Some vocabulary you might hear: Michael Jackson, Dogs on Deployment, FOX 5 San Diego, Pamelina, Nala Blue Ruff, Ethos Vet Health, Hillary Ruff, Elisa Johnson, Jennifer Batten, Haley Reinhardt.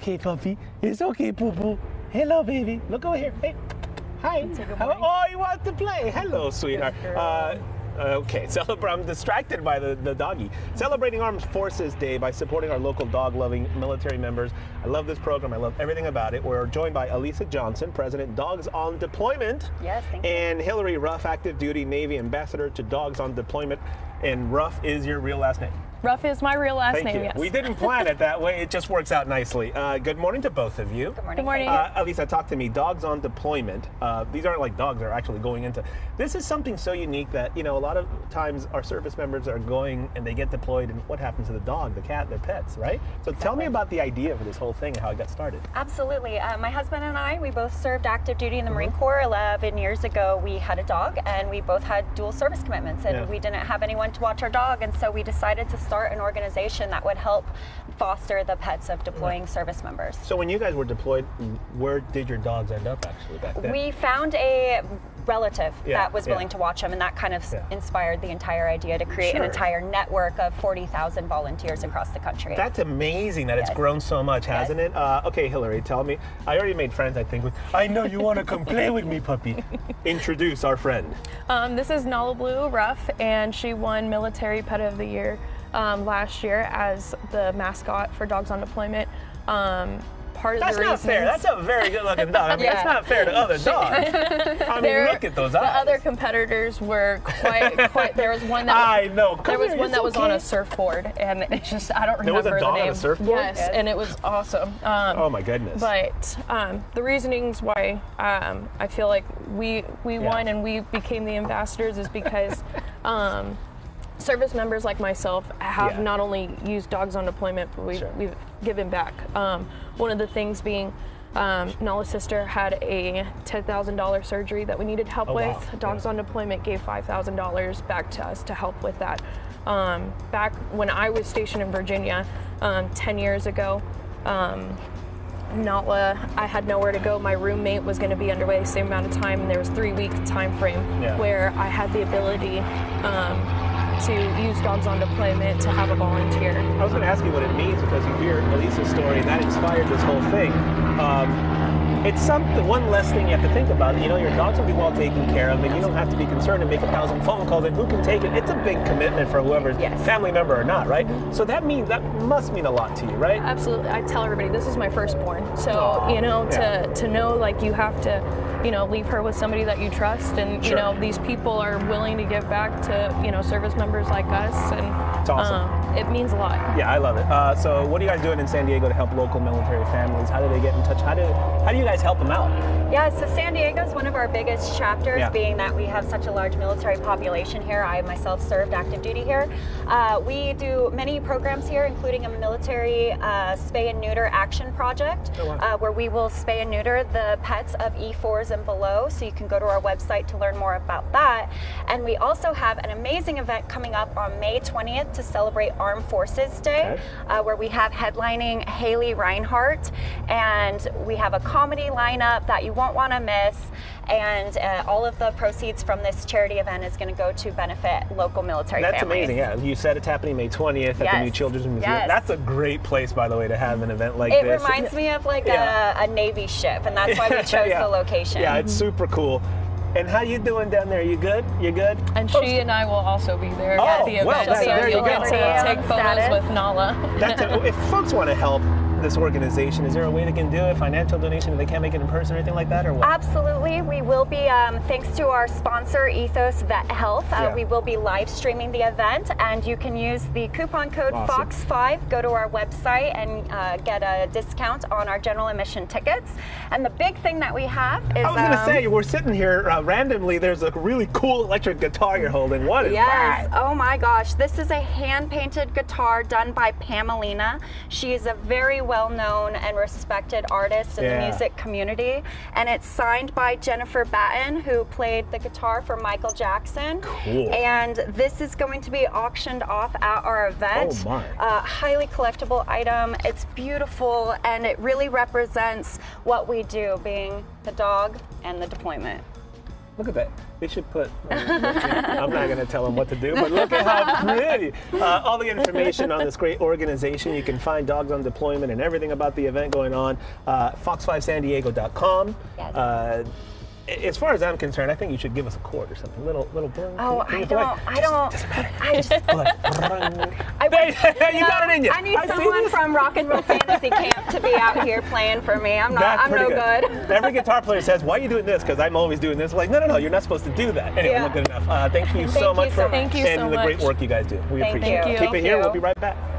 okay, Puffy. It's okay, Poo Poo. Hello, baby. Look over here. Hey. Hi. Oh, you want to play? Hello, sweetheart. Okay, I'm distracted by the doggy. Celebrating Armed Forces Day by supporting our local dog-loving military members. I love this program. I love everything about it. We're joined by Elisa Johnson, President, Dogs on Deployment. Yes, thank you. And Hillary Ruff, Active Duty Navy Ambassador to Dogs on Deployment. And Ruff is your real last name. Ruff is my real last name, yes. We didn't plan it that way. It just works out nicely. Good morning to both of you. Good morning. Good morning. Elisa, talk to me. Dogs on deployment. These aren't like dogs. They're actually going into. This is something so unique that, you know, a lot of times our service members are going and they get deployed, and what happens to the dog, the cat, their pets, right? So tell me about the idea for this whole thing and how it got started. Absolutely. My husband and I, we both served active duty in the Marine Corps 11 years ago. We had a dog, and we both had dual service commitments, and we didn't have anyone to watch our dog, and so we decided to start an organization that would help foster the pets of deploying service members. So when you guys were deployed, where did your dogs end up actually back then? We found a relative that was willing to watch them, and that kind of inspired the entire idea to create an entire network of 40,000 volunteers across the country. That's amazing that it's grown so much, hasn't it? Okay, Hillary, tell me. I already made friends, I think. I know you want to come play with me, puppy. Introduce our friend. This is Nala Blue Ruff, and she won Military Pet of the Year last year as the mascot for Dogs on Deployment. That's not fair. That's a very good looking dog. I mean, it's not fair to other dogs. I mean, look at those eyes. The other competitors were quite. There was one that was on a surfboard, and it just I don't remember the name. There was a dog on a surfboard. Yes, and it was awesome. Oh my goodness! But the reasonings why I feel like we won and we became the ambassadors is because. Service members like myself have not only used Dogs on Deployment, but we've given back. One of the things being Nala's sister had a $10,000 surgery that we needed help with. Wow. Dogs on Deployment gave $5,000 back to us to help with that. Back when I was stationed in Virginia 10 years ago, Nala, I had nowhere to go. My roommate was going to be underway the same amount of time, and there was 3-week time frame where I had the ability to use Dogs on Deployment to have a volunteer. I was going to ask you what it means because you hear Elisa's story and that inspired this whole thing. It's something, one less thing you have to think about. You know, your dogs will be well taken care of, and you don't have to be concerned and make 1,000 phone calls and who can take it. It's a big commitment for whoever's family member or not, right? So that means, that must mean a lot to you, right? Absolutely. I tell everybody, this is my firstborn. So, you know, to know, like, you have to, you know, leave her with somebody that you trust, and, you know, these people are willing to give back to, you know, service members like us, and it's awesome. It means a lot. Yeah, I love it. So what are you guys doing in San Diego to help local military families? How do they get in touch? How do you guys help them out? Yeah, so San Diego is one of our biggest chapters, being that we have such a large military population here. I myself served active duty here. We do many programs here, including a military spay and neuter action project, where we will spay and neuter the pets of E4s and below. So you can go to our website to learn more about that. And we also have an amazing event coming up on May 20th to celebrate Armed Forces Day, where we have headlining Haley Reinhardt, and we have a comedy lineup that you won't want to miss, and all of the proceeds from this charity event is going to go to benefit local military families. That's amazing, You said it's happening May 20th at the New Children's Museum. That's a great place, by the way, to have an event like this. It reminds me of like a Navy ship, and that's why we chose the location. Yeah, it's super cool. And how you doing down there? You good? You good? And she and I will also be there at the event. So there you go. Take photos with Nala. If folks want to help this organization, is there a way they can do it? Financial donation if they can't make it in person or anything like that, or what? Absolutely. We will be, thanks to our sponsor, Ethos Vet Health, we will be live streaming the event, and you can use the coupon code FOX 5, go to our website and get a discount on our general admission tickets. And the big thing that we have is... I was going to say, we're sitting here randomly, there's a really cool electric guitar you're holding. What is that? Oh my gosh. This is a hand-painted guitar done by Pamelina. She is a very well-known and respected artist in the music community, and it's signed by Jennifer Batten, who played the guitar for Michael Jackson. Cool. And this is going to be auctioned off at our event. Oh my. Highly collectible item. It's beautiful, and it really represents what we do, being the dog and the deployment. Look at that. They should put, I'm not going to tell them what to do, but look at how pretty. All the information on this great organization. You can find Dogs on Deployment and everything about the event going on. Fox5SanDiego.com. Yes. As far as I'm concerned, I think you should give us a chord or something. Little bling. Oh, I don't. Doesn't matter. I just. You got it in you. I need someone from Rock and Roll Fantasy Camp to be out here playing for me. I'm no good. Every guitar player says, "Why are you doing this?" Because I'm always doing this. Like, no, you're not supposed to do that. Anyway, yeah. Good enough. Thank you so much for the great work you guys do. We appreciate it. Keep it here. We'll be right back.